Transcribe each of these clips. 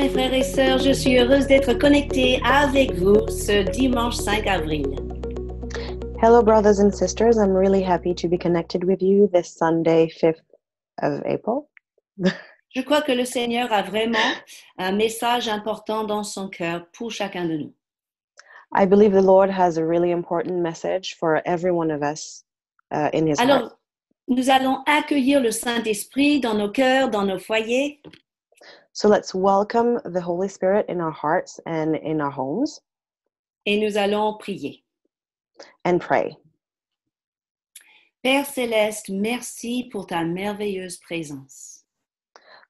mes frères et sœurs, je suis heureuse d'être connectée avec vous ce dimanche 5 avril. Hello brothers and sisters, I'm really happy to be connected with you this Sunday 5th of April. Je crois que le Seigneur a vraiment un message important dans son cœur pour chacun de nous. I believe the Lord has a really important message for every one of us in his heart. Nous allons accueillir le Saint-Esprit dans nos cœurs, dans nos foyers. So let's welcome the Holy Spirit in our hearts and in our homes. Et nous allons prier. And pray. Père Céleste, merci pour ta merveilleuse présence.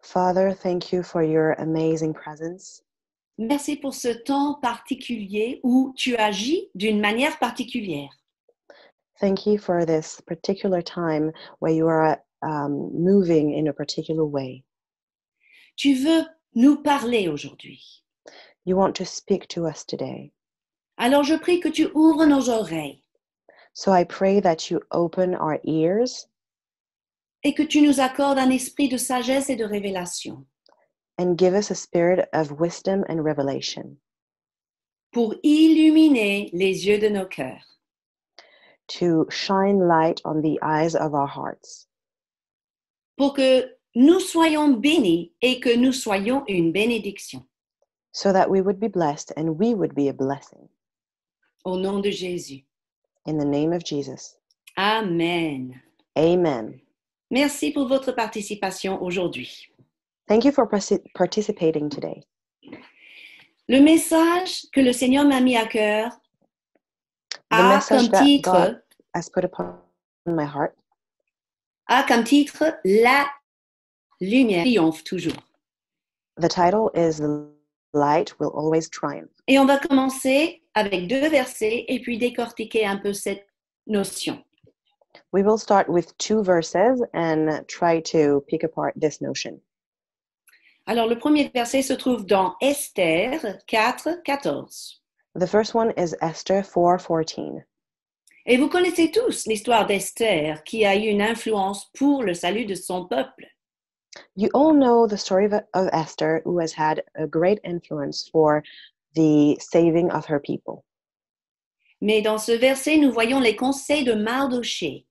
Father, thank you for your amazing presence. Merci pour ce temps particulier où tu agis d'une manière particulière. Thank you for this particular time where you are moving in a particular way. Tu veux nous parler aujourd'hui. You want to speak to us today. Alors je prie que tu ouvres nos oreilles. So I pray that you open our ears. Et que tu nous accordes un esprit de sagesse et de révélation. And give us a spirit of wisdom and revelation. Pour illuminer les yeux de nos cœurs. To shine light on the eyes of our hearts. Pour que nous soyons bénis et que nous soyons une bénédiction. So that we would be blessed and we would be a blessing. Au nom de Jésus. In the name of Jesus. Amen. Amen. Merci pour votre participation aujourd'hui. Thank you for participating today. Le message que le Seigneur m'a mis à cœur a comme titre La lumière triomphe toujours. The title is The Light Will Always Triumph. Et on va commencer avec 2 versets et puis décortiquer un peu cette notion. We will start with 2 verses and try to pick apart this notion. Alors le premier verset se trouve dans Esther 4:14. The first one is Esther 4:14. Et vous connaissez tous l'histoire d'Esther qui a eu une influence pour le salut de son peuple. You all know the story of Esther who has had a great influence for the saving of her people. Mais dans ce verset, nous voyons les conseils de Mardoché.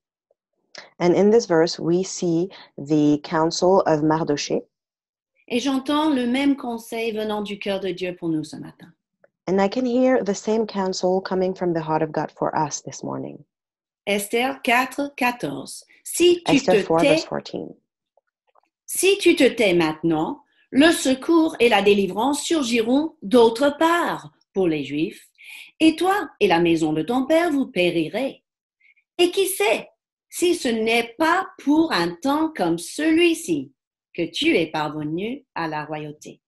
And in this verse, we see the counsel of Mardoché. Et j'entends le même conseil venant du cœur de Dieu pour nous ce matin. And I can hear the same counsel coming from the heart of God for us this morning. Esther 4:14. Si tu te tais maintenant, le secours et la délivrance surgiront d'autre part pour les Juifs, et toi et la maison de ton père vous périrez. Et qui sait si ce n'est pas pour un temps comme celui-ci que tu es parvenu à la royauté.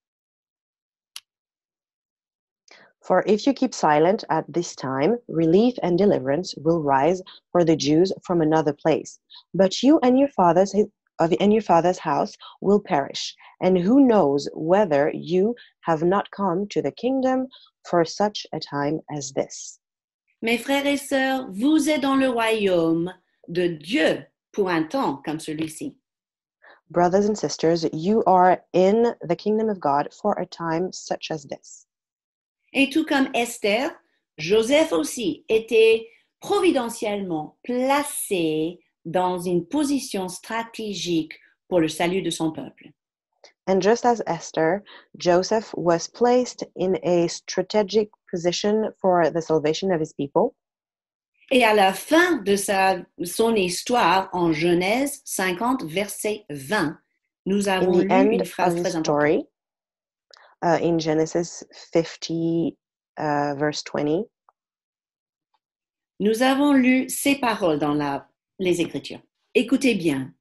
For if you keep silent at this time, relief and deliverance will rise for the Jews from another place. But you and your father's house will perish. And who knows whether you have not come to the kingdom for such a time as this. Mes frères et sœurs, vous êtes dans le royaume de Dieu pour un temps comme celui-ci. Brothers and sisters, you are in the kingdom of God for a time such as this. Et tout comme Esther, Joseph aussi était providentiellement placé dans une position stratégique pour le salut de son peuple. And just as Esther, Joseph was placed in a strategic position for the salvation of his people. Et à la fin de son histoire en Genèse 50, verset 20, nous avons lu une phrase très importante. In Genesis 50, verse 20. Nous avons lu ces paroles dans les Écritures. Écoutez bien.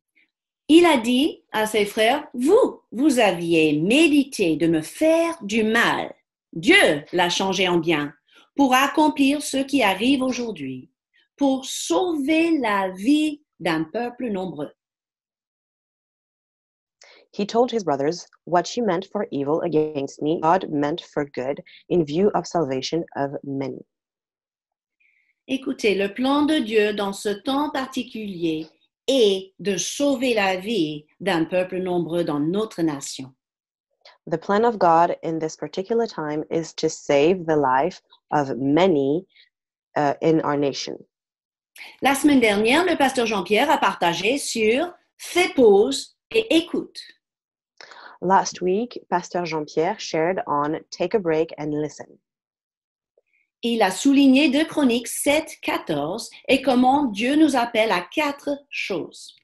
Il a dit à ses frères, vous aviez médité de me faire du mal. Dieu l'a changé en bien pour accomplir ce qui arrive aujourd'hui, pour sauver la vie d'un peuple nombreux. He told his brothers, what you meant for evil against me, God meant for good, in view of salvation of many. Écoutez, le plan de Dieu dans ce temps particulier est de sauver la vie d'un peuple nombreux dans notre nation. The plan of God in this particular time is to save the life of many in our nation. La semaine dernière, le pasteur Jean-Pierre a partagé sur « Fais pause et écoute ». Last week, Pasteur Jean-Pierre shared on « Take a break and listen ». Il a souligné 2 Chroniques 7:14 et comment Dieu nous appelle à 4 choses.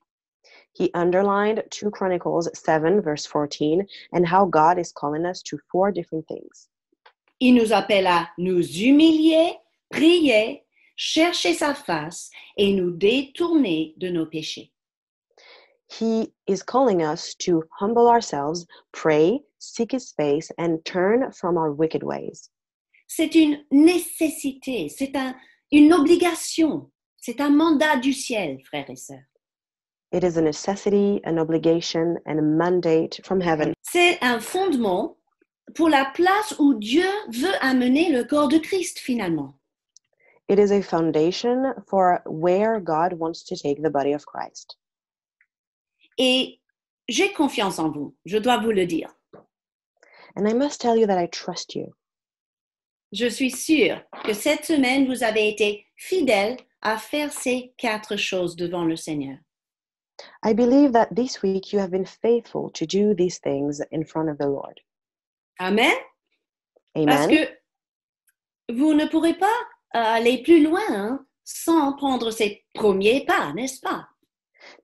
He underlined 2 Chronicles 7, verse 14, and how God is calling us to 4 different things. Il nous appelle à nous humilier, prier, chercher sa face et nous détourner de nos péchés. He is calling us to humble ourselves, pray, seek his face, and turn from our wicked ways. C'est une nécessité, c'est une obligation, c'est un mandat du ciel, frères et sœurs. It is a necessity, an obligation, and a mandate from heaven. C'est un fondement pour la place où Dieu veut amener le corps de Christ finalement. It is a foundation for where God wants to take the body of Christ. Et j'ai confiance en vous, je dois vous le dire. And I must tell you that I trust you. Je suis sûre que cette semaine, vous avez été fidèles à faire ces 4 choses devant le Seigneur. I believe that this week you have been faithful to do these things in front of the Lord. Amen. Amen. Parce que vous ne pourrez pas aller plus loin sans prendre ces premiers pas, n'est-ce pas?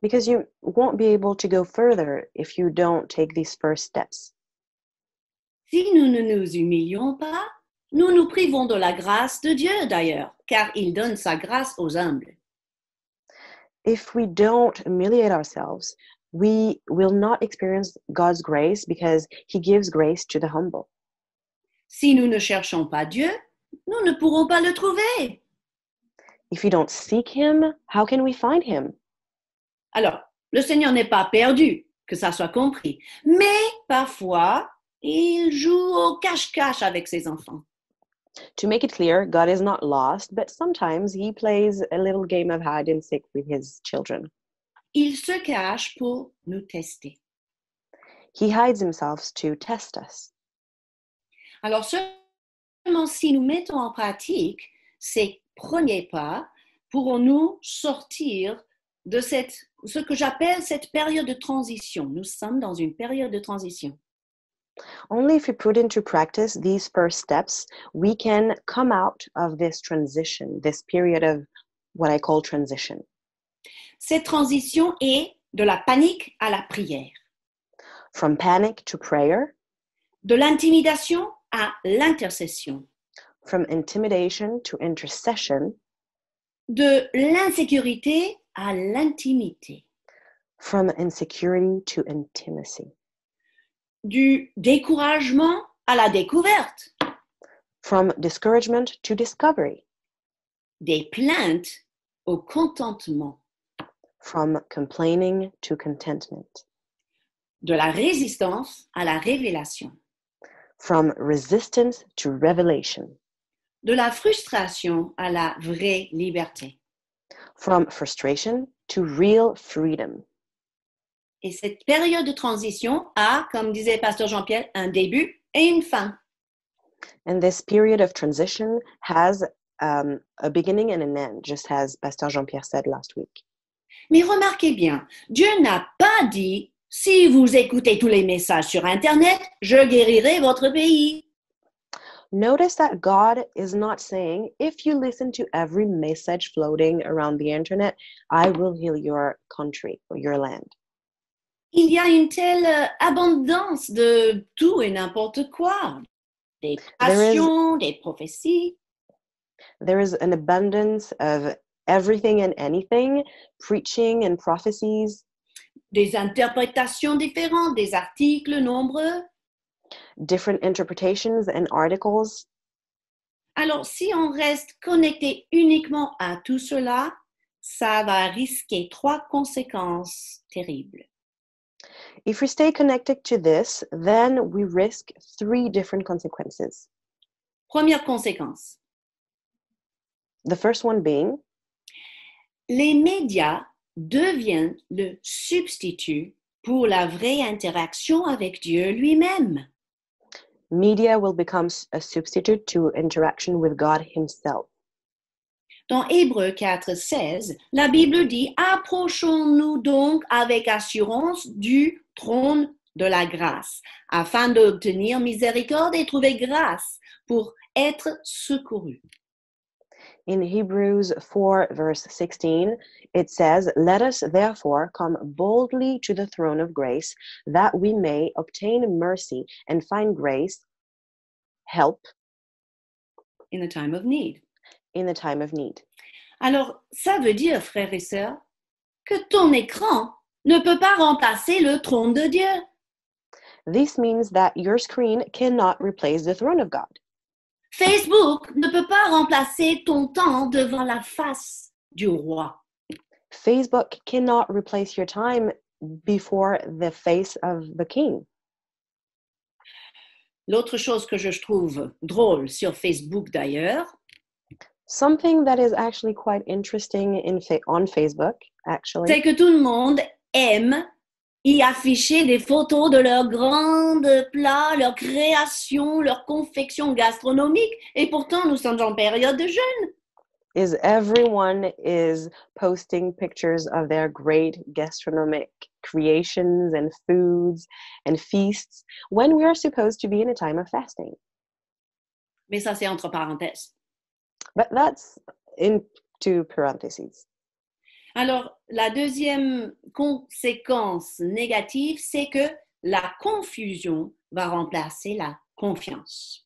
Because you won't be able to go further if you don't take these first steps. Si nous ne nous humilions pas, nous nous privons de la grâce de Dieu d'ailleurs, car il donne sa grâce aux humbles. If we don't humiliate ourselves, we will not experience God's grace because he gives grace to the humble. Si nous ne cherchons pas Dieu, nous ne pourrons pas le trouver. If we don't seek him, how can we find him? Alors, le Seigneur n'est pas perdu, que ça soit compris. Mais parfois, il joue au cache-cache avec ses enfants. To make it clear, God is not lost, but sometimes he plays a little game of hide and seek with his children. Il se cache pour nous tester. He hides himself to test us. Alors seulement si nous mettons en pratique ces premiers pas, pourrons-nous sortir de ce que j'appelle cette période de transition. Nous sommes dans une période de transition. Only if we put into practice these first steps, we can come out of this transition, this period of what I call transition. Cette transition est de la panique à la prière. From panic to prayer. De l'intimidation à l'intercession. From intimidation to intercession. De l'insécurité à l'intimité. From insecurity to intimacy. Du découragement à la découverte. From discouragement to discovery. Des plaintes au contentement. From complaining to contentment. De la résistance à la révélation. From resistance to revelation. De la frustration à la vraie liberté. From frustration to real freedom. Et cette période de transition a, comme disait Pasteur Jean-Pierre, un début et une fin. And this period of transition has a beginning and an end, just as Pasteur Jean-Pierre said last week. Mais remarquez bien, Dieu n'a pas dit, si vous écoutez tous les messages sur Internet, je guérirai votre pays. Notice that God is not saying, if you listen to every message floating around the Internet, I will heal your country or your land. Il y a une telle abondance de tout et n'importe quoi. Des passions, des prophéties. There is an abundance of everything and anything, preaching and prophecies. Des interprétations différentes, des articles nombreux. Different interpretations and articles. Alors, si on reste connecté uniquement à tout cela, ça va risquer 3 conséquences terribles. If we stay connected to this, then we risk 3 different consequences. Première conséquence. The first one being, les médias deviennent le substitut pour la vraie interaction avec Dieu lui-même. Media will become a substitute to interaction with God himself. Dans Hébreux 4:16, la Bible dit « Approchons-nous donc avec assurance du trône de la grâce, afin d'obtenir miséricorde et trouver grâce pour être secouru. » In Hebrews 4:16, it says, "Let us therefore come boldly to the throne of grace, that we may obtain mercy and find grace, help in the time of need." In the time of need. Alors, ça veut dire, frères et sœurs, que ton écran ne peut pas remplacer le trône de Dieu. This means that your screen cannot replace the throne of God. Facebook ne peut pas remplacer ton temps devant la face du roi. Facebook cannot replace your time before the face of the king. L'autre chose que je trouve drôle sur Facebook d'ailleurs, something that is actually quite interesting on Facebook, actually, c'est que tout le monde aime y afficher des photos de leurs grands plats, leurs créations, leurs confections gastronomiques. Et pourtant, nous sommes en période de jeûne. Everyone is posting pictures of their great gastronomic creations and foods and feasts when we are supposed to be in a time of fasting. Mais ça, c'est entre parenthèses. But that's into parentheses. Alors, la deuxième conséquence négative, c'est que la confusion va remplacer la confiance.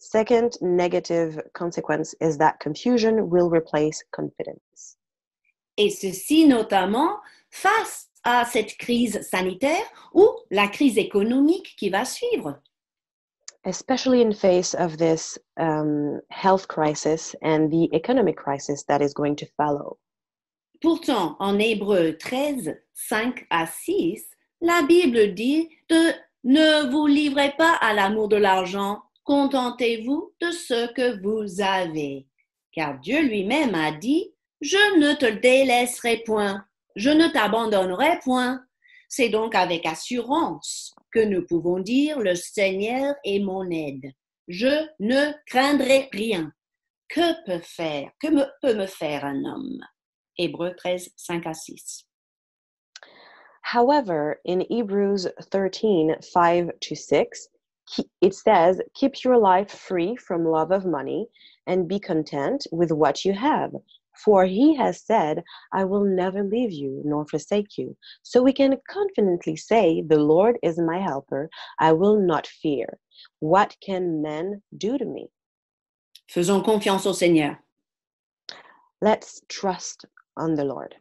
Second negative consequence is that confusion will replace confidence. Et ceci notamment face à cette crise sanitaire ou la crise économique qui va suivre. Especially in face of this health crisis and the economic crisis that is going to follow. Pourtant, en Hébreux 13:5-6, la Bible dit de ne vous livrez pas à l'amour de l'argent, contentez-vous de ce que vous avez. Car Dieu lui-même a dit, je ne te délaisserai point, je ne t'abandonnerai point. C'est donc avec assurance que nous pouvons dire, le Seigneur est mon aide, je ne craindrai rien. Que peut me faire un homme? Hébreux 13:5-6. However, in Hebrews 13:5-6, it says, "Keep your life free from love of money and be content with what you have. For he has said, I will never leave you nor forsake you. So we can confidently say, the Lord is my helper. I will not fear. What can man do to me?" Faisons confiance au Seigneur. Let's trust on the Lord.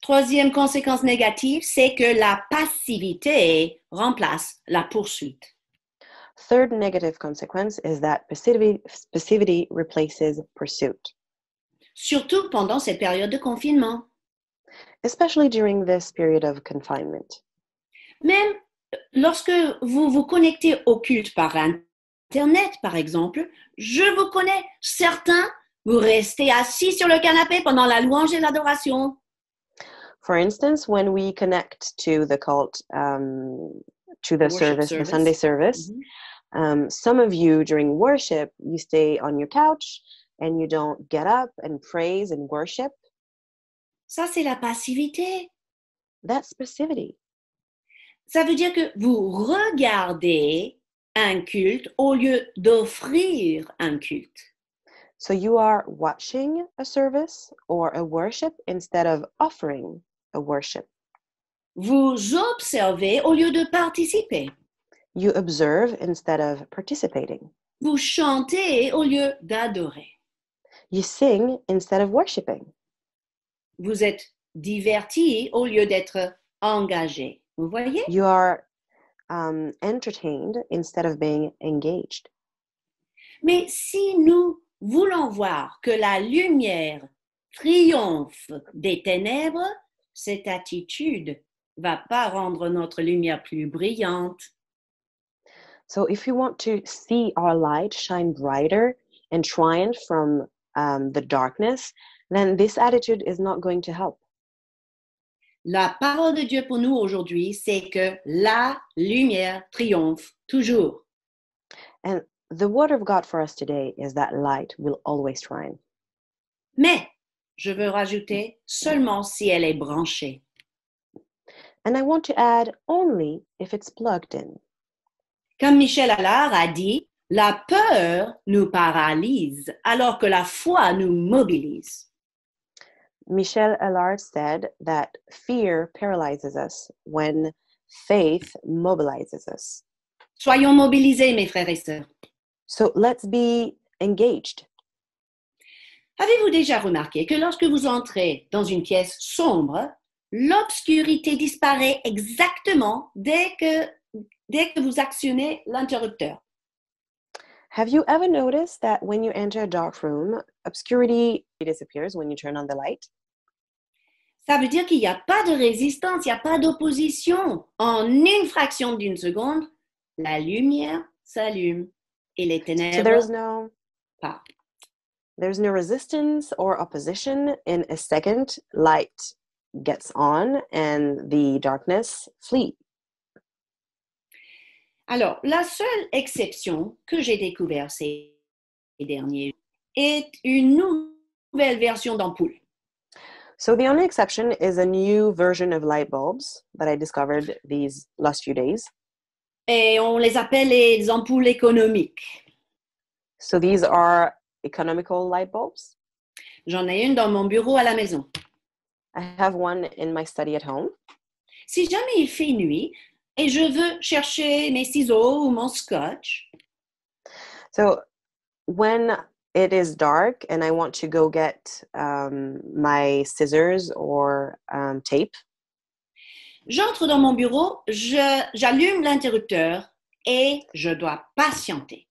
Troisième conséquence négative, c'est que la passivité remplace la poursuite. Third negative consequence is that passivity replaces pursuit. Surtout pendant cette période de confinement. Especially during this period of confinement. Même lorsque vous vous connectez au culte par Internet, par exemple, je vous connais certains. Vous restez assis sur le canapé pendant la louange et l'adoration. For instance, when we connect to the cult, to the service, the Sunday service, mm-hmm. Some of you during worship, you stay on your couch and you don't get up and praise and worship. Ça, c'est la passivité. That's passivity. Ça veut dire que vous regardez un culte au lieu d'offrir un culte. So you are watching a service or a worship instead of offering a worship. Vous observez au lieu de participer. You observe instead of participating. Vous chantez au lieu d'adorer. You sing instead of worshiping. Vous êtes diverti au lieu d'être engagé. Vous voyez? You are entertained instead of being engaged. Mais si nous voulant voir que la lumière triomphe des ténèbres, cette attitude va pas rendre notre lumière plus brillante. So if we want to see our light shine brighter and triumph from the darkness, then this attitude is not going to help. La parole de Dieu pour nous aujourd'hui, c'est que la lumière triomphe toujours. And the word of God for us today is that light will always shine. Mais, je veux rajouter, seulement si elle est branchée. And I want to add, only if it's plugged in. Comme Michel Allard a dit, la peur nous paralyse, alors que la foi nous mobilise. Michel Allard said that fear paralyzes us when faith mobilizes us. Soyons mobilisés, mes frères et sœurs. So let's be engaged. Avez-vous déjà remarqué que lorsque vous entrez dans une pièce sombre, l'obscurité disparaît exactement dès que vous actionnez l'interrupteur? Have you ever noticed that when you enter a dark room, obscurity disappears when you turn on the light? Ça veut dire qu'il n'y a pas de résistance, il n'y a pas d'opposition. En une fraction d'une seconde, la lumière s'allume et les ténèbres pas. There's no resistance or opposition. In a second, light gets on and the darkness flees. Alors, la seule exception que j'ai découverte ces derniers est une nouvelle version d'ampoule. So the only exception is a new version of light bulbs that I discovered these last few days. Et on les appelle les ampoules économiques. So these are economical light bulbs. J'en ai une dans mon bureau à la maison. I have one in my study at home. Si jamais il fait nuit et je veux chercher mes ciseaux ou mon scotch. So when it is dark and I want to go get my scissors or tape. J'entre dans mon bureau, j'allume l'interrupteur et je dois patienter.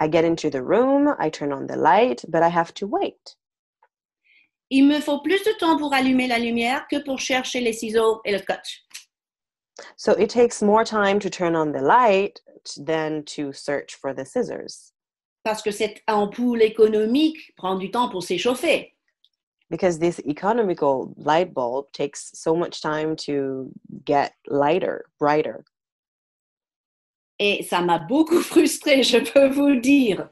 I get into the room, I turn on the light, but I have to wait. Il me faut plus de temps pour allumer la lumière que pour chercher les ciseaux et le scotch. So it takes more time to turn on the light than to search for the scissors. Parce que cette ampoule économique prend du temps pour s'échauffer. Because this economical light bulb takes so much time to get lighter, brighter. Et ça m'a beaucoup frustrée, je peux vous le dire.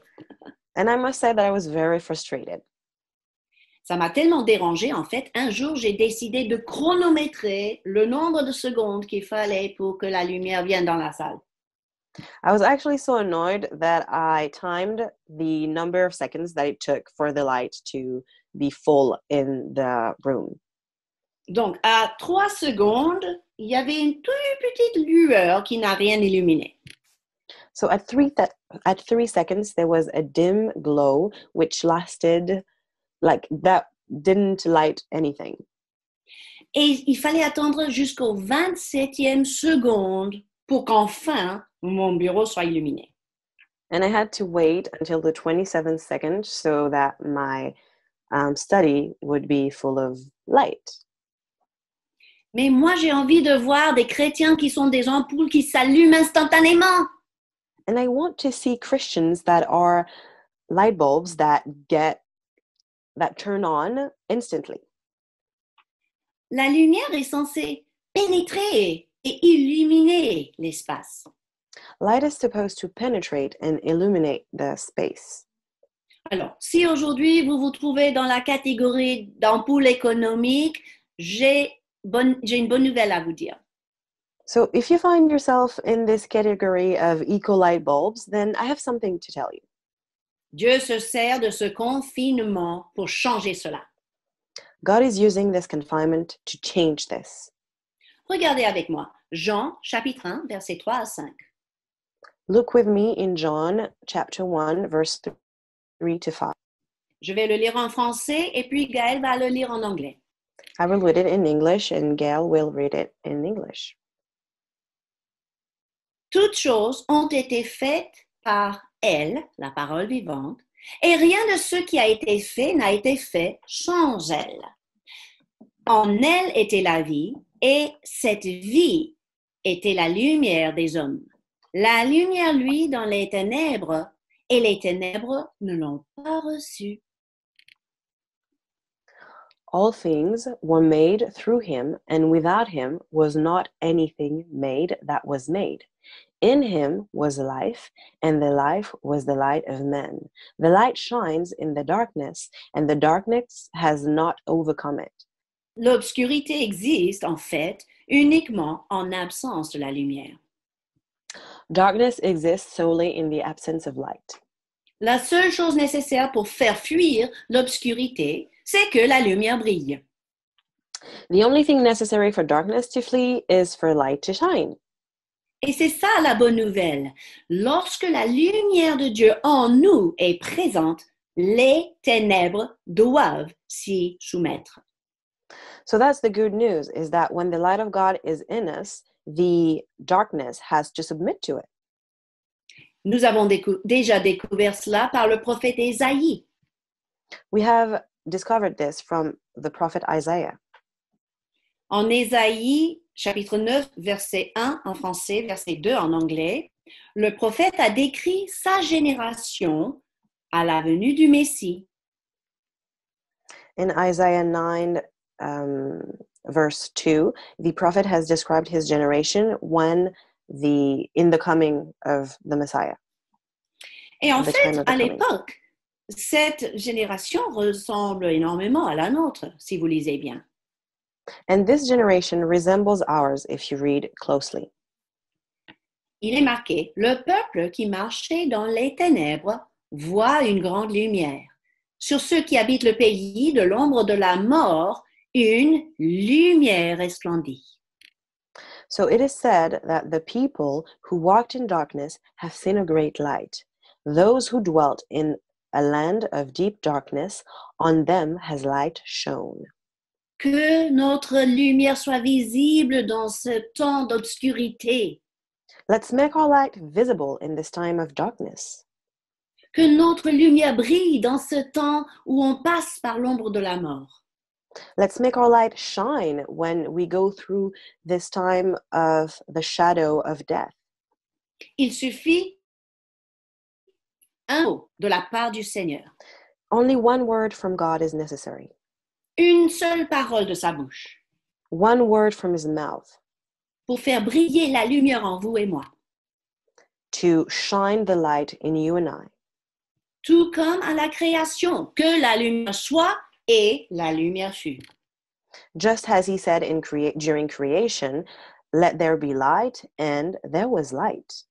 And I must say that I was very frustrated. Ça m'a tellement dérangée, en fait, un jour, j'ai décidé de chronométrer le nombre de secondes qu'il fallait pour que la lumière vienne dans la salle. I was actually so annoyed that I timed the number of seconds that it took for the light to be full in the room. Donc, à 3 secondes, il y avait une toute petite lueur qui n'a rien illuminé. So at 3 seconds, there was a dim glow which lasted... Like, that didn't light anything. Et il fallait attendre jusqu'au 27e seconde pour qu'enfin mon bureau soit illuminé. And I had to wait until the 27th second so that my study would be full of light. Mais moi, j'ai envie de voir des chrétiens qui sont des ampoules qui s'allument instantanément. And I want to see Christians that are light bulbs that turn on instantly. La lumière est censée pénétrer et illuminer l'espace. Light is supposed to penetrate and illuminate the space. Alors, si aujourd'hui vous vous trouvez dans la catégorie d'ampoule économique, j'ai une bonne nouvelle à vous dire. So if you find yourself in this category of eco-light bulbs, then I have something to tell you. Dieu se sert de ce confinement pour changer cela. God is using this confinement to change this. Regardez avec moi, Jean, chapitre 1, versets 3 à 5. Look with me in John, chapter 1, verse 3 to 5. Je vais le lire en français et puis Gaël va le lire en anglais. I will read it in English and Gaël will read it in English. Toutes choses ont été faites par elle, la parole vivante, et rien de ce qui a été fait n'a été fait sans elle. En elle était la vie, et cette vie était la lumière des hommes. La lumière, lui, dans les ténèbres, et les ténèbres ne l'ont pas reçue. All things were made through him, and without him was not anything made that was made. In him was life, and the life was the light of men. The light shines in the darkness, and the darkness has not overcome it. L'obscurité existe, en fait, uniquement en absence de la lumière. Darkness exists solely in the absence of light. La seule chose nécessaire pour faire fuir l'obscurité, c'est que la lumière brille. The only thing necessary for darkness to flee is for light to shine. Et c'est ça la bonne nouvelle. Lorsque la lumière de Dieu en nous est présente, les ténèbres doivent s'y soumettre. So that's the good news, is that when the light of God is in us, the darkness has to submit to it. Nous avons déjà découvert cela par le prophète Isaïe. We have discovered this from the prophet Isaiah. En Isaïe, chapitre 9, verset 1 en français, verset 2 en anglais, le prophète a décrit sa génération à la venue du Messie. In Isaiah 9, verse 2, the prophet has described his generation in the coming of the Messiah. Et en fait, à l'époque, cette génération ressemble énormément à la nôtre, si vous lisez bien. And this generation resembles ours if you read closely. Il est marqué, le peuple qui marchait dans les ténèbres voit une grande lumière. Sur ceux qui habitent le pays de l'ombre de la mort, une lumière resplendit. So it is said that the people who walked in darkness have seen a great light. Those who dwelt in a land of deep darkness, on them has light shone. Que notre lumière soit visible dans ce temps d'obscurité. Let's make our light visible in this time of darkness. Que notre lumière brille dans ce temps où on passe par l'ombre de la mort. Let's make our light shine when we go through this time of the shadow of death. Il suffit un mot de la part du Seigneur. Only one word from God is necessary. Une seule parole de sa bouche. One word from his mouth. Pour faire briller la lumière en vous et moi. To shine the light in you and I. Tout comme à la création, que la lumière soit et la lumière fut. Just as he said during creation, let there be light, and there was light.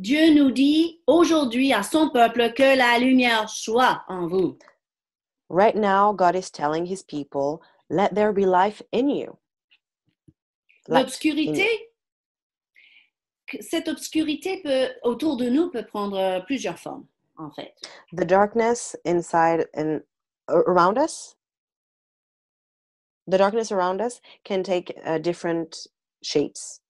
Dieu nous dit aujourd'hui à son peuple que la lumière soit en vous. Right now, God is telling his people, let there be life in you. L'obscurité, cette obscurité autour de nous peut prendre plusieurs formes, en fait. The darkness inside and around us, the darkness around us can take different shapes.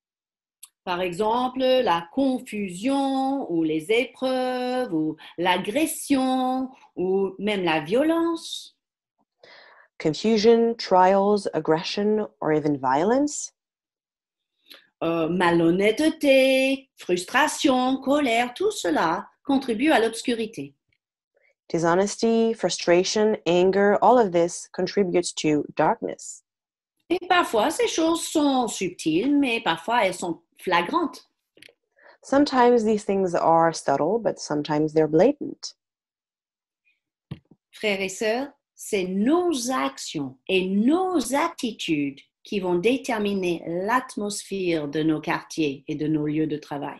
Par exemple, la confusion ou les épreuves ou l'agression ou même la violence. Confusion, trials, aggression, or even violence. Malhonnêteté, frustration, colère, tout cela contribue à l'obscurité. Dishonesty, frustration, anger, all of this contributes to darkness. Et parfois, ces choses sont subtiles, mais parfois elles sont flagrantes. Sometimes these things are subtle, but sometimes they're blatant. Frères et sœurs, c'est nos actions et nos attitudes qui vont déterminer l'atmosphère de nos quartiers et de nos lieux de travail.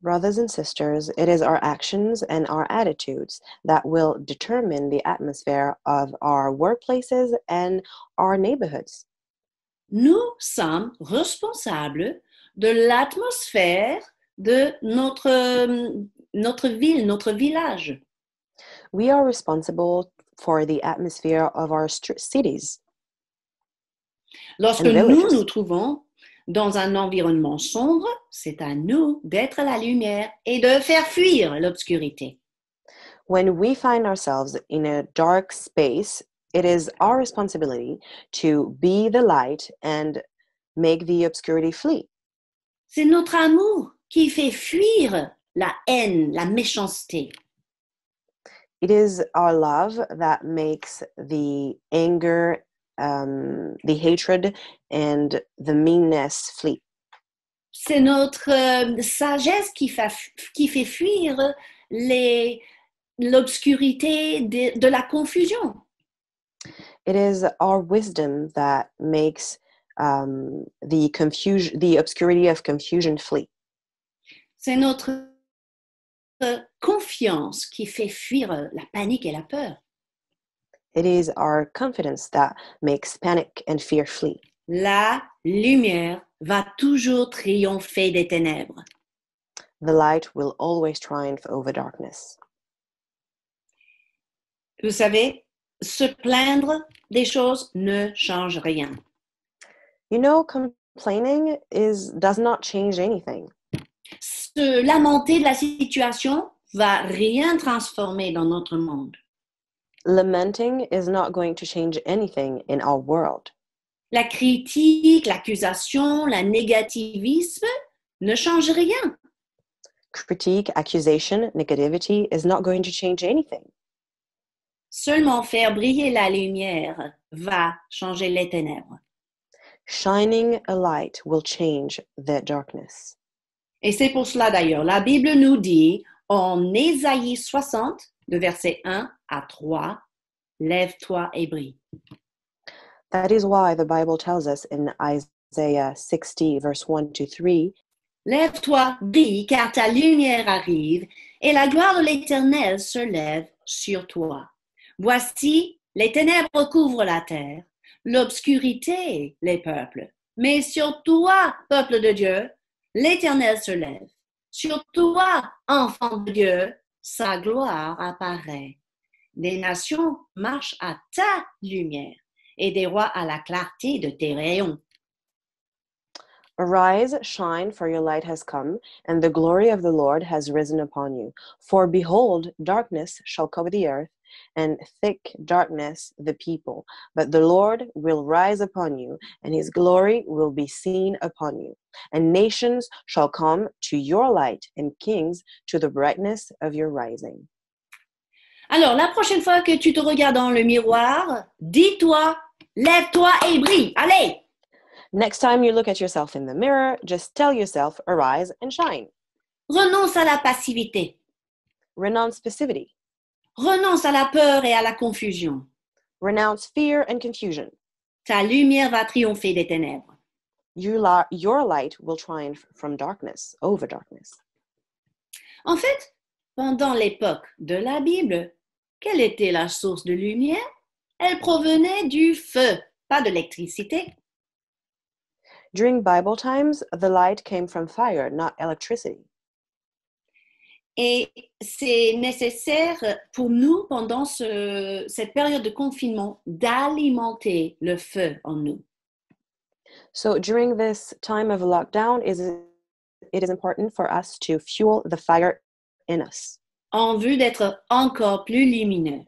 Brothers and sisters, it is our actions and our attitudes that will determine the atmosphere of our workplaces and our neighborhoods. Nous sommes responsables de l'atmosphère de notre ville, notre village. We are responsible for the atmosphere of our cities. Lorsque nous nous trouvons dans un environnement sombre, c'est à nous d'être la lumière et de faire fuir l'obscurité. When we find ourselves in a dark space, it is our responsibility to be the light and make the obscurity flee. C'est notre amour qui fait fuir la haine, la méchanceté. It is our love that makes the anger, the hatred, and the meanness flee. C'est notre sagesse qui fait fuir l'obscurité de la confusion. It is our wisdom that makes the obscurity of confusion flee. C'est notre confiance qui fait fuir la panique et la peur. It is our confidence that makes panic and fear flee. La lumière va toujours triompher des ténèbres. The light will always triumph over darkness. Vous savez, se plaindre des choses ne change rien. You know, complaining does not change anything. Se lamenter de la situation va rien transformer dans notre monde. Lamenting is not going to change anything in our world. La critique, l'accusation, la négativisme ne change rien. Critique, accusation, negativity is not going to change anything. Seulement faire briller la lumière va changer les ténèbres. Shining a light will change their darkness. Et c'est pour cela d'ailleurs, la Bible nous dit en Isaïe 60, de versets 1 à 3, « Lève-toi et brille ». That is why the Bible tells us in Isaiah 60, verse 1 to 3, Lève-toi, brille, car ta lumière arrive, et la gloire de l'Éternel se lève sur toi. Voici, les ténèbres couvrent la terre, l'obscurité les peuples. Mais sur toi, peuple de Dieu, l'Éternel se lève. Sur toi, enfant de Dieu, sa gloire apparaît. Des nations marchent à ta lumière. Et des rois à la clarté de tes rayons. Arise, shine, for your light has come, and the glory of the Lord has risen upon you. For behold, darkness shall cover the earth, and thick darkness the people. But the Lord will rise upon you, and his glory will be seen upon you. And nations shall come to your light, and kings to the brightness of your rising. Alors, la prochaine fois que tu te regardes dans le miroir, dis-toi, lève-toi et brille. Allez! Next time you look at yourself in the mirror, just tell yourself, arise and shine. Renonce à la passivité. Renounce passivity. Renonce à la peur et à la confusion. Renounce fear and confusion. Ta lumière va triompher des ténèbres. Your light will triumph from darkness, over darkness. En fait, pendant l'époque de la Bible, quelle était la source de lumière? Elle provenait du feu, pas de l'électricité. During Bible times, the light came from fire, not electricity. Et c'est nécessaire pour nous, pendant cette période de confinement, d'alimenter le feu en nous. So during this time of lockdown, it is important for us to fuel the fire in us. En vue d'être encore plus lumineux.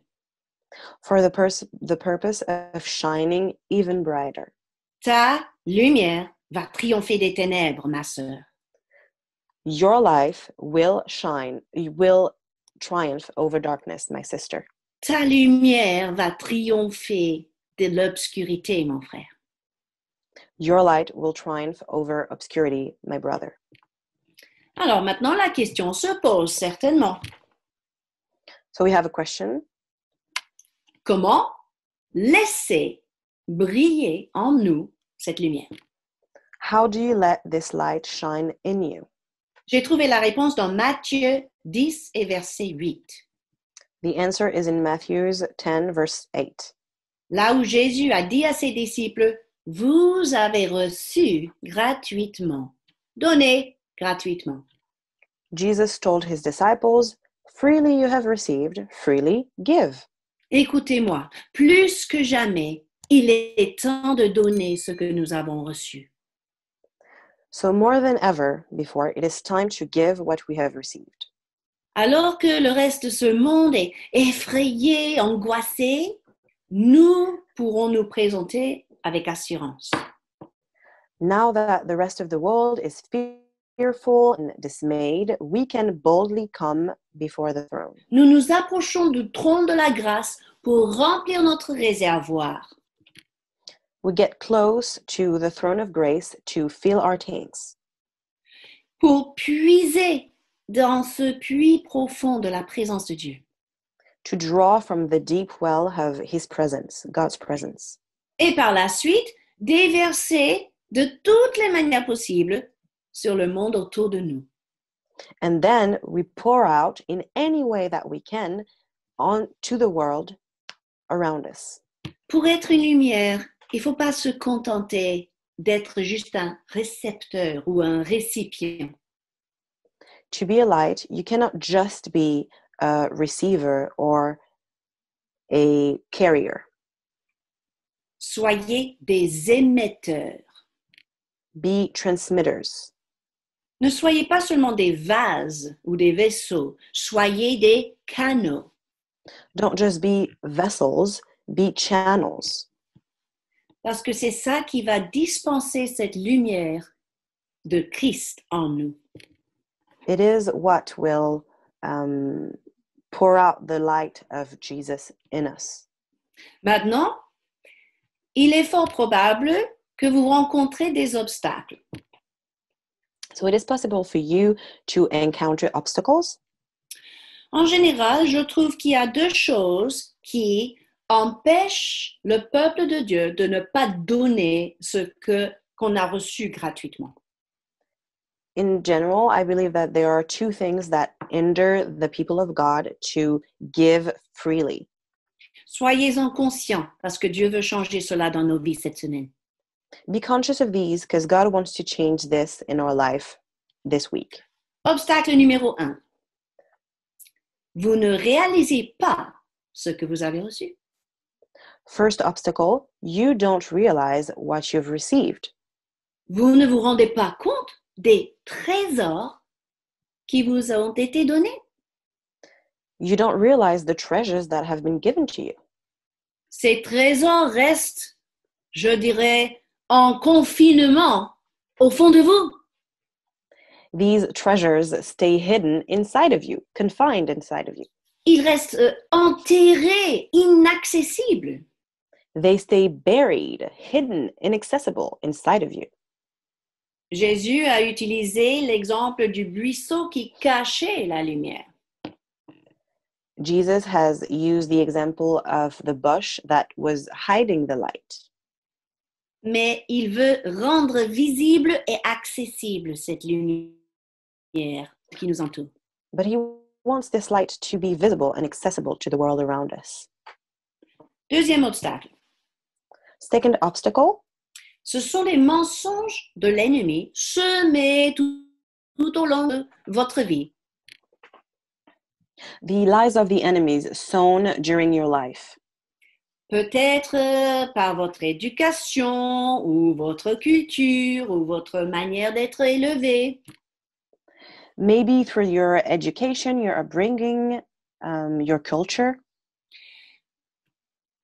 For the purpose of shining even brighter. Ta lumière va triompher des ténèbres, ma sœur. Your life will shine, will triumph over darkness, my sister. Ta lumière va triompher de l'obscurité, mon frère. Your light will triumph over obscurity, my brother. Alors maintenant, la question se pose certainement. So we have a question. Comment laisser briller en nous cette lumière? How do you let this light shine in you? J'ai trouvé la réponse dans Matthieu 10 et verset 8. The answer is in Matthew 10, verse 8. Là où Jésus a dit à ses disciples, « Vous avez reçu gratuitement. Donnez gratuitement. » Jesus told his disciples, freely you have received, freely give. Écoutez-moi, plus que jamais, il est temps de donner ce que nous avons reçu. So more than ever before, it is time to give what we have received. Alors que le reste de ce monde est effrayé, angoissé, nous pourrons nous présenter avec assurance. Now that the rest of the world is fearful and dismayed, we can boldly come before the throne. Nous nous approchons du trône de la grâce pour remplir notre réservoir. We get close to the throne of grace to fill our tanks. Pour puiser dans ce puits profond de la présence de Dieu. To draw from the deep well of his presence, God's presence. Et par la suite, déverser de toutes les manières possibles sur le monde autour de nous. And then we pour out in any way that we can on to the world around us. Pour être une lumière, il ne faut pas se contenter d'être juste un récepteur ou un récipient. To be a light, you cannot just be a receiver or a carrier. Soyez des émetteurs. Be transmitters. Ne soyez pas seulement des vases ou des vaisseaux, soyez des canaux. Don't just be vessels, be channels. Parce que c'est ça qui va dispenser cette lumière de Christ en nous. It is what will pour out the light of Jesus in us. Maintenant, il est fort probable que vous rencontrez des obstacles. So it is possible for you to encounter obstacles. En général, je trouve qu'il y a deux choses qui empêchent le peuple de Dieu de ne pas donner ce qu'on a reçu gratuitement. In general, I believe that there are two things that hinder the people of God to give freely. Soyez-en conscients, parce que Dieu veut changer cela dans nos vies cette semaine. Be conscious of these, because God wants to change this in our life this week. Obstacle numéro 1. Vous ne réalisez pas ce que vous avez reçu. First obstacle, you don't realize what you've received. Vous ne vous rendez pas compte des trésors qui vous ont été donnés. You don't realize the treasures that have been given to you. Ces trésors restent, je dirais, en confinement au fond de vous. These treasures stay hidden inside of you, confined inside of you. Ils restent enterrés, inaccessibles. They stay buried, hidden, inaccessible inside of you. Jésus a utilisé l'exemple du buisson qui cachait la lumière. Jesus has used the example of the bush that was hiding the light. Mais il veut rendre visible et accessible cette lumière qui nous entoure. But he wants this light to be visible and accessible to the world around us. Deuxième obstacle. Second obstacle. Ce sont les mensonges de l'ennemi semés tout au long de votre vie. The lies of the enemies sown during your life. Peut-être par votre éducation ou votre culture ou votre manière d'être élevé. Maybe through your education, your upbringing, your culture.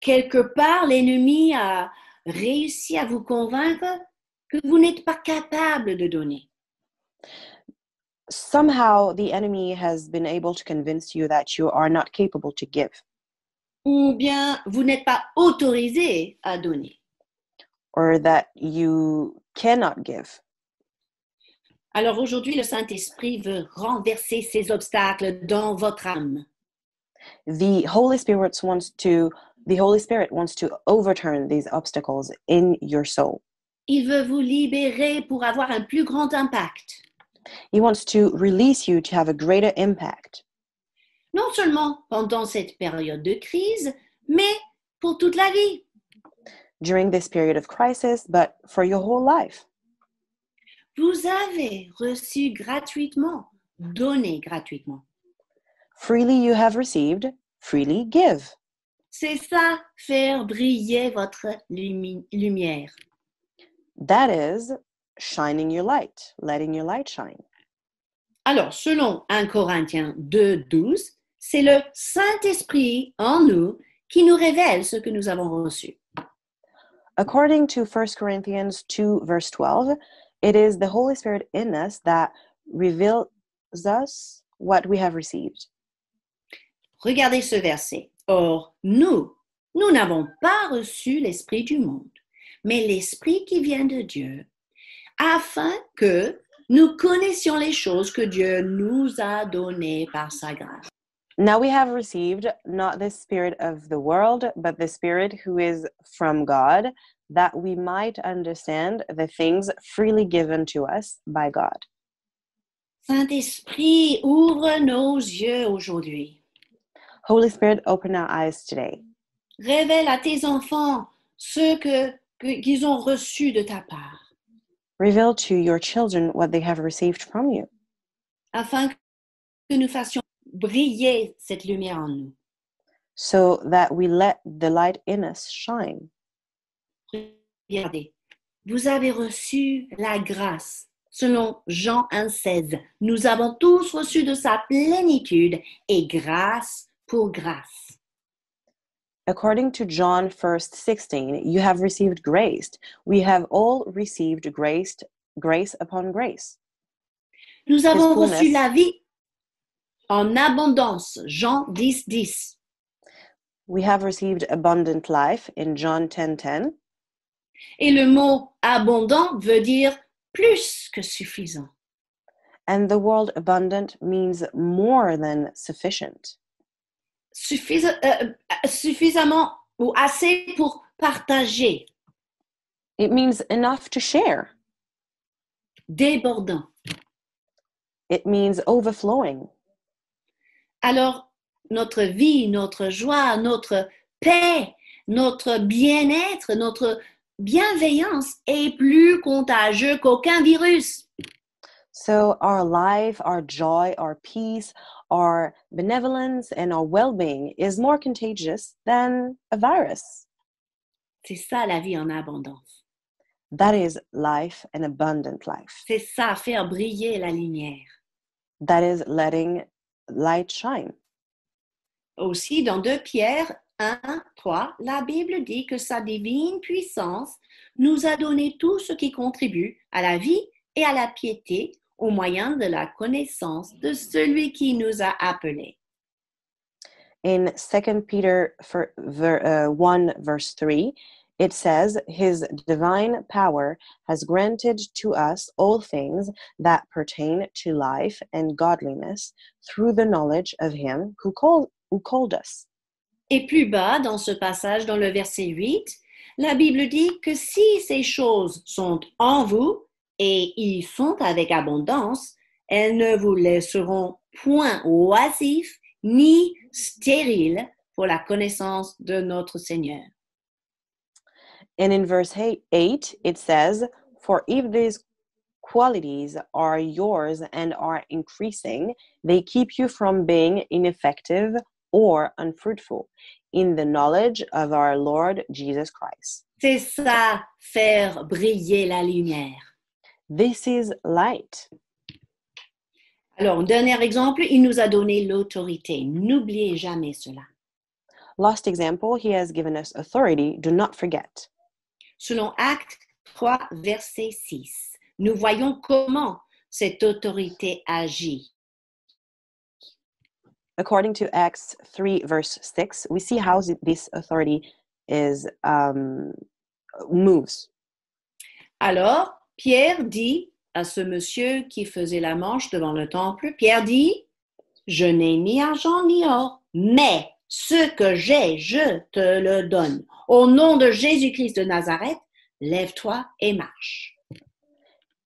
Quelque part, l'ennemi a réussi à vous convaincre que vous n'êtes pas capable de donner. Somehow, the enemy has been able to convince you that you are not capable to give. Ou bien vous n'êtes pas autorisé à donner. Or that you cannot give. Alors aujourd'hui, le Saint-Esprit veut renverser ces obstacles dans votre âme. The Holy Spirit wants to overturn these obstacles in your soul. Il veut vous libérer pour avoir un plus grand impact. He wants to release you to have a greater impact. Non seulement pendant cette période de crise, mais pour toute la vie. During this period of crisis, but for your whole life. Vous avez reçu gratuitement, donné gratuitement. Freely you have received, freely give. C'est ça, faire briller votre lumière. That is shining your light, letting your light shine. Alors, selon 1 Corinthiens 2:12, c'est le Saint-Esprit en nous qui nous révèle ce que nous avons reçu. According to 1 Corinthians 2:12, it is the Holy Spirit in us that reveals us what we have received. Regardez ce verset. Or, nous n'avons pas reçu l'Esprit du monde, mais l'Esprit qui vient de Dieu, afin que nous connaissions les choses que Dieu nous a données par sa grâce. Now we have received not the spirit of the world, but the Spirit who is from God, that we might understand the things freely given to us by God. Saint-Esprit, ouvre nos yeux aujourd'hui. Holy Spirit, open our eyes today. Révèle à tes enfants ce qu'ils ont reçu de ta part. Reveal to your children what they have received from you. Afin que nous fassions briller cette lumière en nous. So that we let the light in us shine. Regardez, vous avez reçu la grâce. Selon Jean 1,16, nous avons tous reçu de sa plénitude et grâce pour grâce. According to John 1:16, you have received grace. We have all received grace upon grace. Nous avons reçu la vie en abondance, Jean 10:10. We have received abundant life in John 10:10. Et le mot abondant veut dire plus que suffisant. And the word abundant means more than sufficient. Suffisamment ou assez pour partager. It means enough to share. Débordant. It means overflowing. Alors, notre vie, notre joie, notre paix, notre bien-être, notre bienveillance est plus contagieux qu'aucun virus. So our life, our joy, our peace, our benevolence, and our well-being is more contagious than a virus. C'est ça la vie en abondance. That is life, an abundant life. C'est ça, faire briller la lumière. That is letting light shine. Aussi, dans 2 Pierre 1:3, la Bible dit que sa divine puissance nous a donné tout ce qui contribue à la vie et à la piété au moyen de la connaissance de celui qui nous a appelés. In 2 Peter 1:3, it says, His divine power has granted to us all things that pertain to life and godliness through the knowledge of Him who called us. Et plus bas, dans ce passage, dans le verset 8, la Bible dit que si ces choses sont en vous et y sont avec abondance, elles ne vous laisseront point oisifs ni stériles pour la connaissance de notre Seigneur. And in verse 8, it says, For if these qualities are yours and are increasing, they keep you from being ineffective or unfruitful in the knowledge of our Lord Jesus Christ. C'est ça, faire briller la lumière. This is light. Alors, dernier exemple, il nous a donné l'autorité. N'oubliez jamais cela. Last example, he has given us authority. Do not forget. Selon Actes 3, verset 6, nous voyons comment cette autorité agit. According to Acts 3, verse 6, we see how this authority is moves. Alors, Pierre dit à ce monsieur qui faisait la manche devant le temple, Pierre dit, « Je n'ai ni argent ni or, mais ce que j'ai, je te le donne. Au nom de Jésus-Christ de Nazareth, lève-toi et marche. »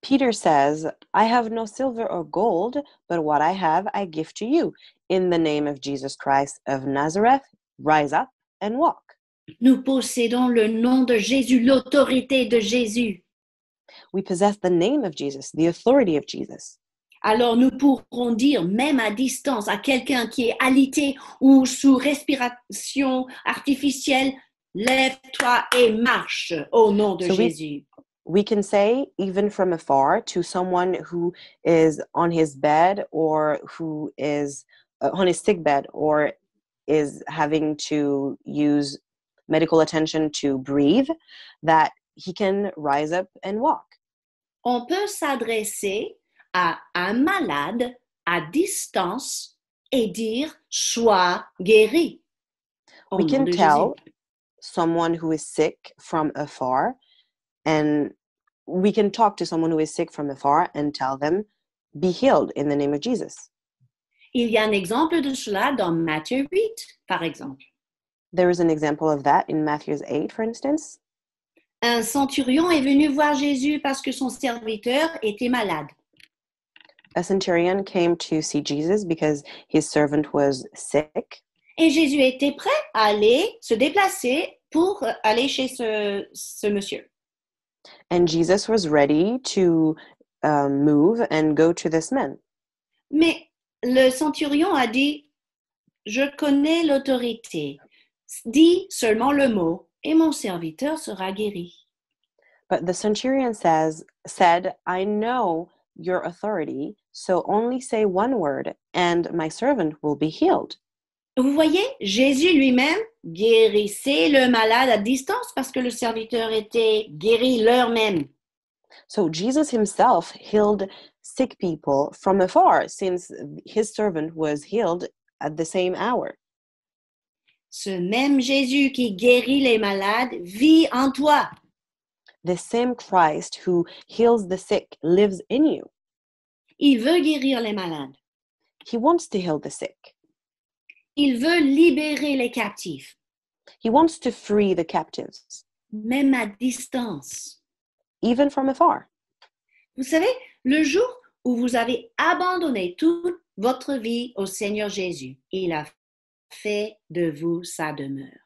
Peter says, I have no silver or gold, but what I have I give to you. In the name of Jesus Christ of Nazareth, rise up and walk. Nous possédons le nom de Jésus, l'autorité de Jésus. We possess the name of Jesus, the authority of Jesus. Alors nous pourrons dire, même à distance, à quelqu'un qui est alité ou sous respiration artificielle, lève-toi et marche au nom de Jésus. We can say, even from afar, to someone who is on his bed or who is on his sick bed or is having to use medical attention to breathe, that he can rise up and walk. On peut s'adresser à un malade à distance et dire « Sois guéri ». We can tell someone who is sick from afar, and we can talk to someone who is sick from afar and tell them, be healed in the name of Jesus. Il y a un exemple de cela dans Matthieu 8, par exemple. There is an example of that in Matthew 8, for instance. Un centurion est venu voir Jésus parce que son serviteur était malade. A centurion came to see Jesus because his servant was sick. Et Jésus était prêt à aller se déplacer pour aller chez ce monsieur. And Jesus was ready to move and go to this man. Mais le centurion a dit, je connais l'autorité. Dis seulement le mot et mon serviteur sera guéri. But the centurion said, I know your authority, so only say one word and my servant will be healed. Vous voyez, Jésus lui-même guérissait le malade à distance parce que le serviteur était guéri l'heure même. So Jesus himself healed sick people from afar since his servant was healed at the same hour. Ce même Jésus qui guérit les malades vit en toi. The same Christ who heals the sick lives in you. Il veut guérir les malades. He wants to heal the sick. Il veut libérer les captifs. He wants to free the captives. Même à distance. Even from afar. Vous savez, le jour où vous avez abandonné toute votre vie au Seigneur Jésus, il a fait de vous sa demeure.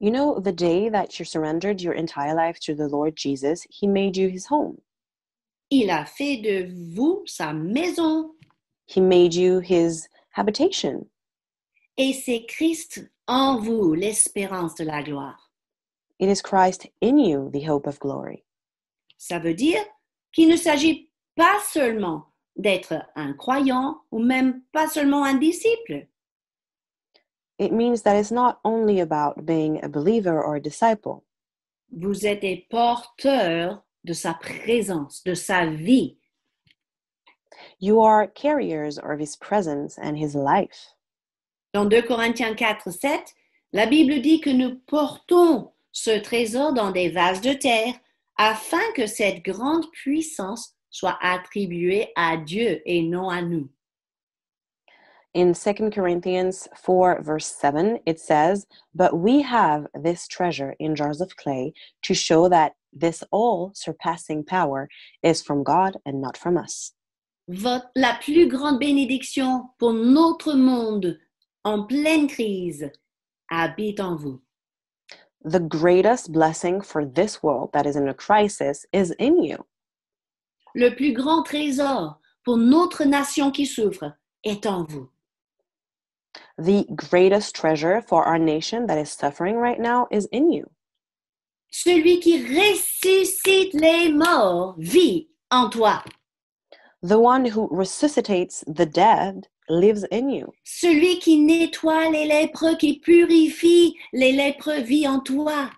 You know, the day that you surrendered your entire life to the Lord Jesus, he made you his home. Il a fait de vous sa maison. He made you his habitation. Et c'est Christ en vous, l'espérance de la gloire. It is Christ in you, the hope of glory. Ça veut dire qu'il ne s'agit pas seulement d'être un croyant ou même pas seulement un disciple. It means that it's not only about being a believer or a disciple. Vous êtes porteur de sa présence, de sa vie. You are carriers of his presence and his life. Dans 2 Corinthiens 4, 7, la Bible dit que nous portons ce trésor dans des vases de terre afin que cette grande puissance soit attribuée à Dieu et non à nous. In 2 Corinthians 4, verse 7, it says, But we have this treasure in jars of clay to show that this all-surpassing power is from God and not from us. La plus grande bénédiction pour notre monde en pleine crise habite en vous. The greatest blessing for this world that is in a crisis is in you. Le plus grand trésor pour notre nation qui souffre est en vous. The greatest treasure for our nation that is suffering right now is in you. Celui qui ressuscite les morts vit en toi. The one who resuscitates the dead lives in you. Celui qui nettoie les lépreux, qui purifie les lépreux, vit en toi.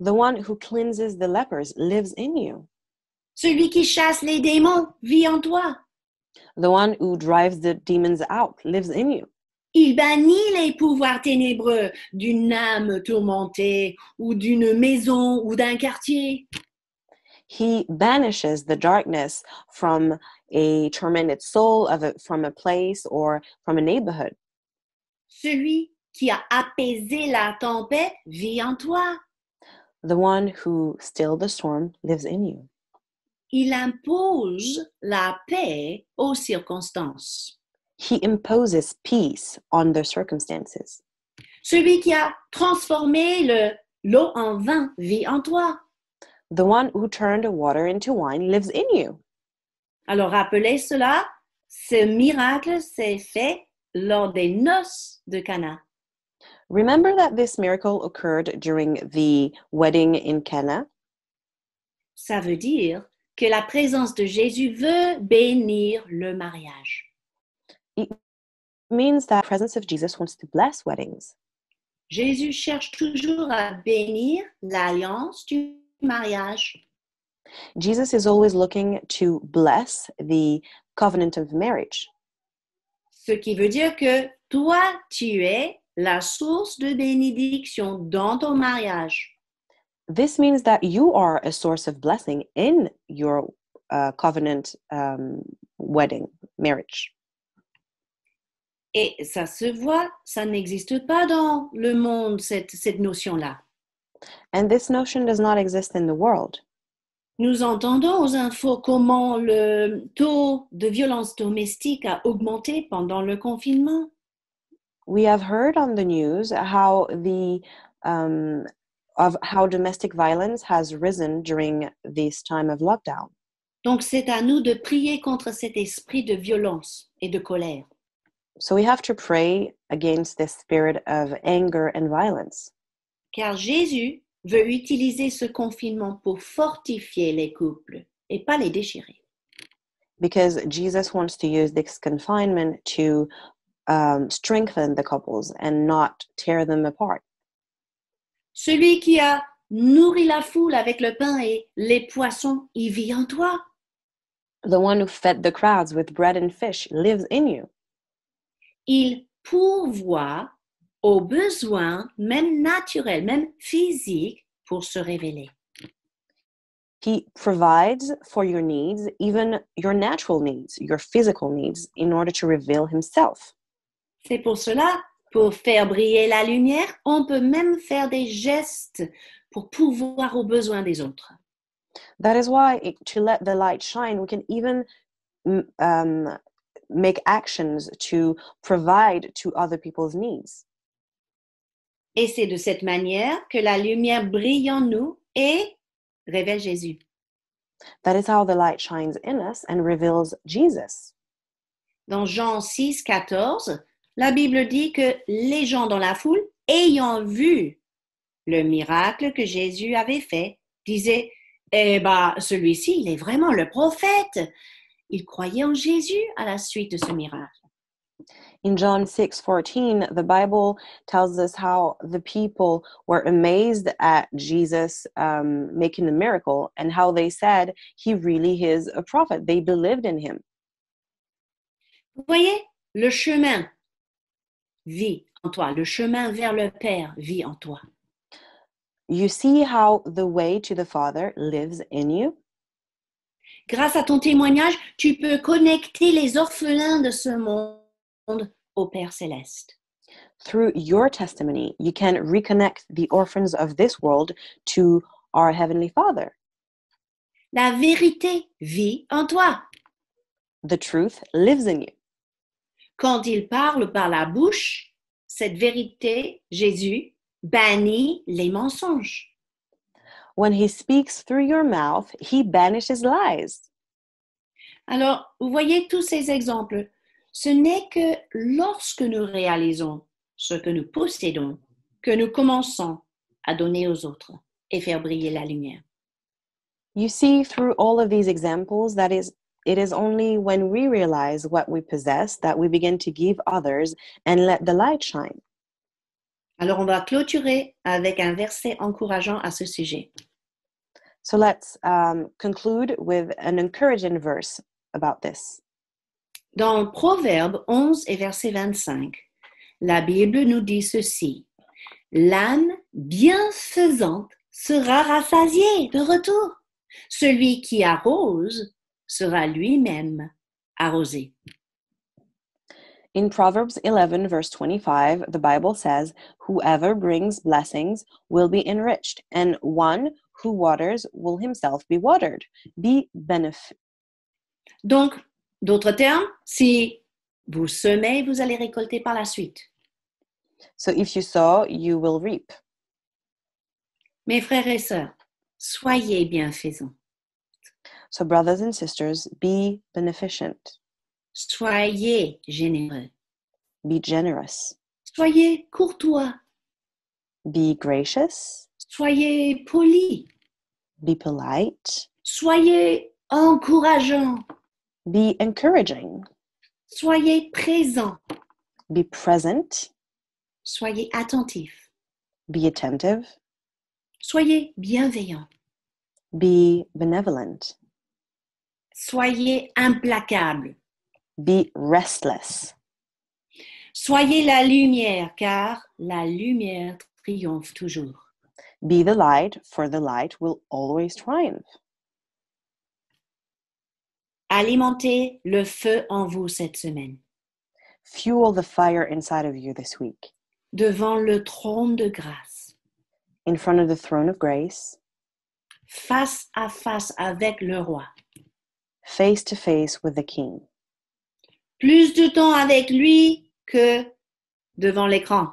The one who cleanses the lepers lives in you. Celui qui chasse les démons vit en toi. The one who drives the demons out lives in you. Il bannit les pouvoirs ténébreux d'une âme tourmentée ou d'une maison ou d'un quartier. He banishes the darkness from a tormented soul, from a place, or from a neighborhood. Celui qui a apaisé la tempête vit en toi. The one who stilled the storm lives in you. Il impose la paix aux circonstances. He imposes peace on the circumstances. Celui qui a transformé l'eau en vin vit en toi. The one who turned water into wine lives in you. Alors rappelez cela, ce miracle s'est fait lors des noces de Cana. Remember that this miracle occurred during the wedding in Cana. Ça veut dire que la présence de Jésus veut bénir le mariage. It means that the presence of Jesus wants to bless weddings. Jésus cherche toujours à bénir l'alliance du mariage. Jesus is always looking to bless the covenant of marriage. Ce qui veut dire que toi, tu es la source de bénédiction dans ton mariage. This means that you are a source of blessing in your covenant wedding, marriage. Et ça se voit, ça n'existe pas dans le monde, cette notion-là. And this notion does not exist in the world. Nous entendons aux infos comment le taux de violence domestique a augmenté pendant le confinement. We have heard on the news how how domestic violence has risen during this time of lockdown. Donc c'est à nous de prier contre cet esprit de violence et de colère. So we have to pray against this spirit of anger and violence. Car Jésus veut utiliser ce confinement pour fortifier les couples et pas les déchirer. Because Jesus wants to use this confinement to strengthen the couples and not tear them apart. Celui qui a nourri la foule avec le pain et les poissons, il vit en toi. The one who fed the crowds with bread and fish lives in you. Il pourvoit aux besoins, même naturels, même physiques, pour se révéler. He provides for your needs, even your natural needs, your physical needs, in order to reveal himself. C'est pour cela, pour faire briller la lumière, on peut même faire des gestes pour pourvoir aux besoins des autres. That is why, to let the light shine, we can even make actions to provide to other people's needs. Et c'est de cette manière que la lumière brille en nous et révèle Jésus. That is how the light shines in us and reveals Jesus. Dans Jean 6, 14, la Bible dit que les gens dans la foule, ayant vu le miracle que Jésus avait fait, disaient « Eh bien, celui-ci, il est vraiment le prophète !» Ils croyaient en Jésus à la suite de ce miracle. In John 6:14, the Bible tells us how the people were amazed at Jesus making the miracle and how they said he really is a prophet. They believed in him. Vous voyez, le chemin vit en toi. Le chemin vers le Père vit en toi. You see how the way to the Father lives in you? Grâce à ton témoignage, tu peux connecter les orphelins de ce monde au Père Céleste. Through your testimony, you can reconnect the orphans of this world to our Heavenly Father. La vérité vit en toi. The truth lives in you. Quand il parle par la bouche, cette vérité, Jésus, bannit les mensonges. When he speaks through your mouth, he banishes lies. Alors, vous voyez tous ces exemples. Ce n'est que lorsque nous réalisons ce que nous possédons que nous commençons à donner aux autres et faire briller la lumière. You see through all of these examples that it is only when we realize what we possess that we begin to give others and let the light shine. Alors on va clôturer avec un verset encourageant à ce sujet. So let's conclude with an encouraging verse about this. Dans Proverbes 11 et verset 25, la Bible nous dit ceci: l'âme bienfaisante sera rassasiée de retour. Celui qui arrose sera lui-même arrosé. In Proverbs 11, verse 25, the Bible says, whoever brings blessings will be enriched, and one who waters will himself be watered, be benefit. Donc, d'autres termes, si vous semez, vous allez récolter par la suite. So if you sow, you will reap. Mes frères et sœurs, soyez bienfaisants. So brothers and sisters, be beneficent. Soyez généreux. Be generous. Soyez courtois. Be gracious. Soyez poli. Be polite. Soyez encourageant. Be encouraging. Soyez présent. Be present. Soyez attentif. Be attentive. Soyez bienveillant. Be benevolent. Soyez implacable. Be restless. Soyez la lumière, car la lumière triomphe toujours. Be the light, for the light will always triumph. Alimentez le feu en vous cette semaine. Fuel the fire inside of you this week. Devant le trône de grâce. In front of the throne of grace. Face à face avec le roi. Face to face with the king. Plus de temps avec lui que devant l'écran.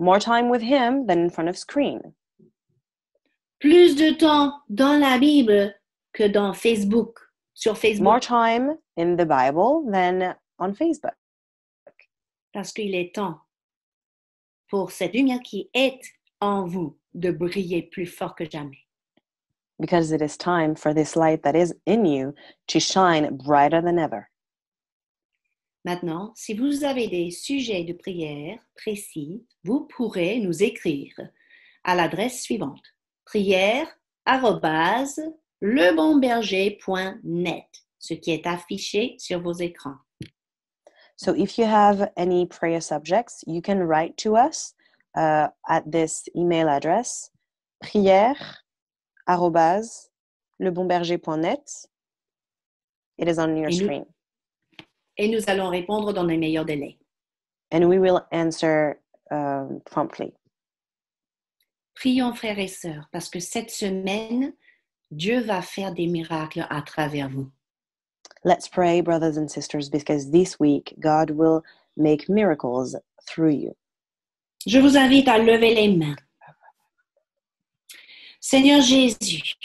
More time with him than in front of screen. Plus de temps dans la Bible que dans Facebook, sur Facebook. More time in the Bible than on Facebook. Parce qu'il est temps pour cette lumière qui est en vous de briller plus fort que jamais. Because it is time for this light that is in you to shine brighter than ever. Maintenant, si vous avez des sujets de prière précis, vous pourrez nous écrire à l'adresse suivante: prière@lebonberger.net, ce qui est affiché sur vos écrans. So if you have any prayer subjects, you can write to us at this email address, prière@lebonberger.net. It is on your screen. Et nous allons répondre dans les meilleurs délais. And we will answer promptly. Prions, frères et sœurs, parce que cette semaine, Dieu va faire des miracles à travers vous. Let's pray, brothers and sisters, because this week, God will make miracles through you. Je vous invite à lever les mains. Seigneur Jésus,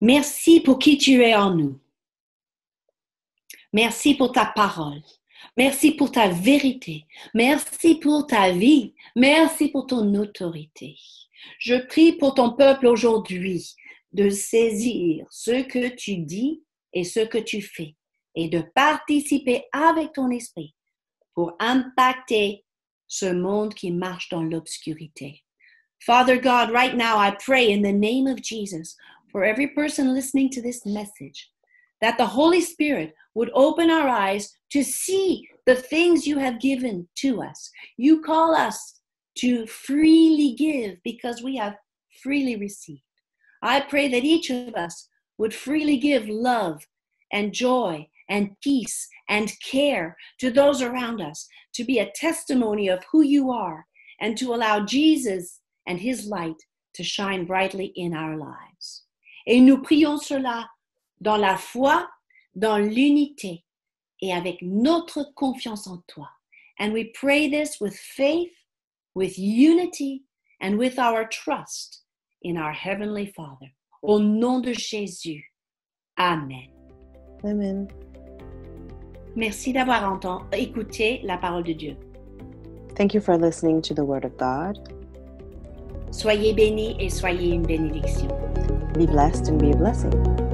merci pour qui tu es en nous. Merci pour ta parole. Merci pour ta vérité. Merci pour ta vie. Merci pour ton autorité. Je prie pour ton peuple aujourd'hui de saisir ce que tu dis et ce que tu fais et de participer avec ton esprit pour impacter ce monde qui marche dans l'obscurité. Father God, right now I pray in the name of Jesus for every person listening to this message that the Holy Spirit would open our eyes to see the things you have given to us. You call us to freely give because we have freely received. I pray that each of us would freely give love and joy and peace and care to those around us, to be a testimony of who you are and to allow Jesus and his light to shine brightly in our lives. Et nous prions cela dans la foi, dans l'unité et avec notre confiance en toi. And we pray this with faith, with unity, and with our trust in our Heavenly Father. Au nom de Jésus. Amen. Amen. Merci d'avoir écouté la parole de Dieu. Thank you for listening to the Word of God. Soyez bénis et soyez une bénédiction. Be blessed and be a blessing.